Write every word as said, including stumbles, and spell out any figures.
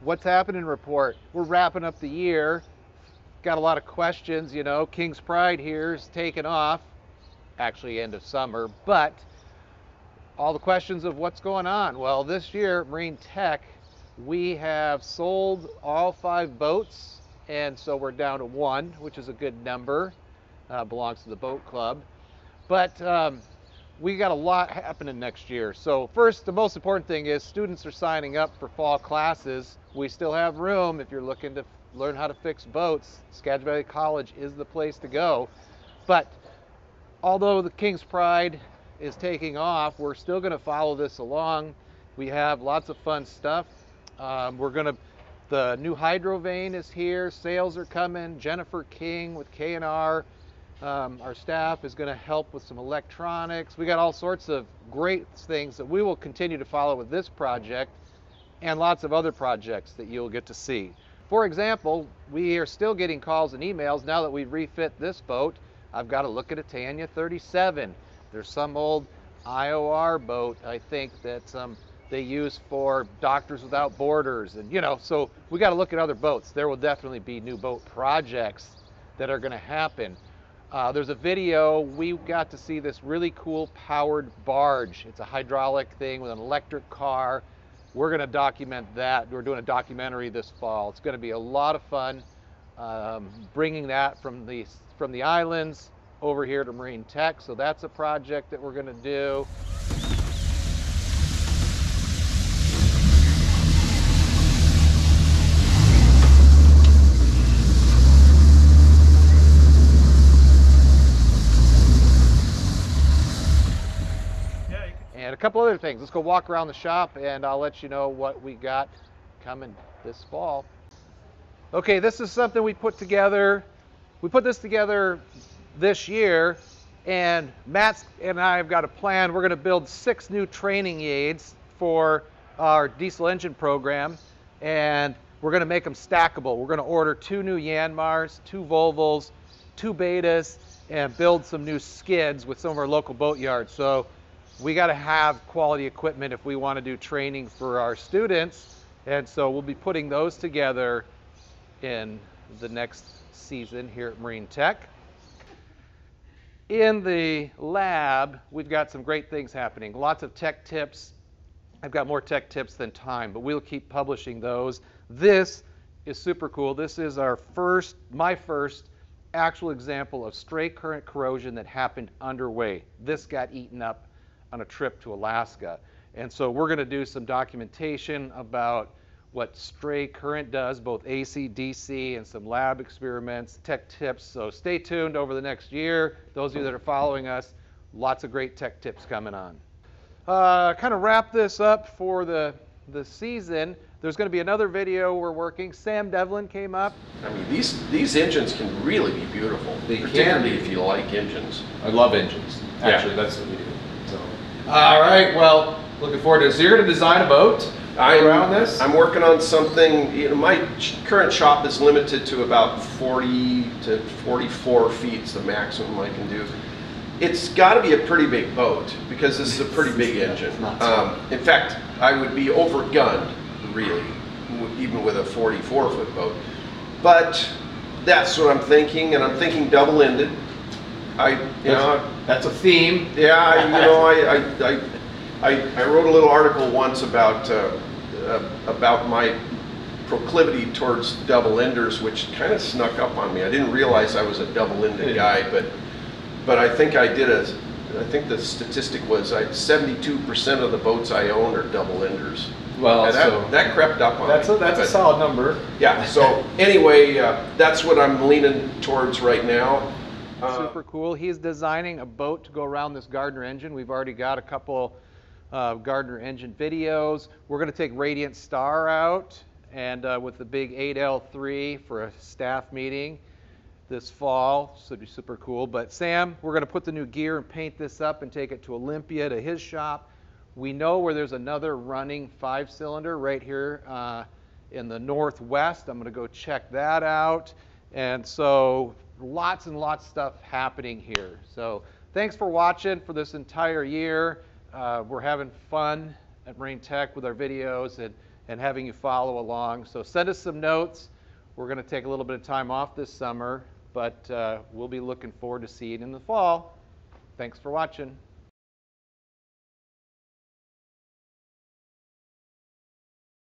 What's happening report. We're wrapping up the year. Got a lot of questions, you know. King's Pride here's taken off, actually end of summer, but all the questions of what's going on. Well, this year, Marine Tech, we have sold all five boats, and so we're down to one, which is a good number. Uh, belongs to the boat club. But um, we got a lot happening next year. So first, the most important thing is students are signing up for fall classes. We still have room if you're looking to learn how to fix boats. Skagit Valley College is the place to go. But although the King's Pride is taking off, we're still going to follow this along. We have lots of fun stuff. Um, we're going to, the new Hydrovane is here. Sales are coming. Jennifer King with K and R. Um, our staff is going to help with some electronics. We got all sorts of great things that we will continue to follow with this project and lots of other projects that you'll get to see. For example, we are still getting calls and emails now that we've refit this boat. I've got to look at a Tanya thirty-seven. There's some old I O R boat, I think, that um, they use for Doctors Without Borders. And, you know, so we got to look at other boats. There will definitely be new boat projects that are going to happen. Uh, there's a video. We got to see this really cool powered barge. It's a hydraulic thing with an electric car. We're going to document that. We're doing a documentary this fall. It's going to be a lot of fun um, bringing that from the, from the islands over here to Marine Tech. So that's a project that we're going to do. And a couple other things. Let's go walk around the shop and I'll let you know what we got coming this fall. Okay, this is something we put together. We put this together this year, and Matt and I have got a plan. We're going to build six new training aids for our diesel engine program, and we're going to make them stackable. We're going to order two new Yanmars, two Volvos, two Betas, and build some new skids with some of our local boat yards. So we got to have quality equipment if we want to do training for our students, and so we'll be putting those together in the next season here at Marine Tech. In the lab, we've got some great things happening. Lots of tech tips. I've got more tech tips than time, but we'll keep publishing those. This is super cool. This is our first, my first actual example of stray current corrosion that happened underway. This got eaten up on a trip to Alaska. And so we're going to do some documentation about what stray current does, both A C, D C, and some lab experiments, tech tips. So stay tuned over the next year. Those of you that are following us, lots of great tech tips coming on. Uh, kind of wrap this up for the, the season. There's going to be another video we're working. Sam Devlin came up. I mean, these, these engines can really be beautiful, they particularly can. If you like engines. I love engines. Actually, yeah. That's what we do. So. All right, well, looking forward to it. So you're going to design a boat I'm, around this? I'm working on something. You know, my current shop is limited to about forty to forty-four feet is the maximum I can do. It's got to be a pretty big boat because this is a pretty big engine. Um, in fact, I would be overgunned, really, even with a forty-four foot boat. But that's what I'm thinking, and I'm thinking double-ended. I, you that's, know, that's a theme. Yeah, I, you know, I, I, I, I wrote a little article once about uh, uh, about my proclivity towards double enders, which kind of snuck up on me. I didn't realize I was a double-ended guy, but but I think I did a, I think the statistic was I seventy-two percent of the boats I own are double enders. Well, that, so that crept up on that's me. A, that's but, a solid number. Yeah. So anyway, uh, that's what I'm leaning towards right now. Super cool. He's designing a boat to go around this Gardner engine. We've already got a couple uh, Gardner engine videos. We're going to take Radiant Star out and uh, with the big eight L three for a staff meeting this fall. So it'll be super cool. But Sam, we're going to put the new gear and paint this up and take it to Olympia, to his shop. We know where there's another running five cylinder right here uh, in the northwest. I'm going to go check that out. And so lots and lots of stuff happening here. So thanks for watching for this entire year. Uh, we're having fun at Marine Tech with our videos, and and having you follow along. So send us some notes. We're going to take a little bit of time off this summer, but uh, we'll be looking forward to seeing you in the fall. Thanks for watching.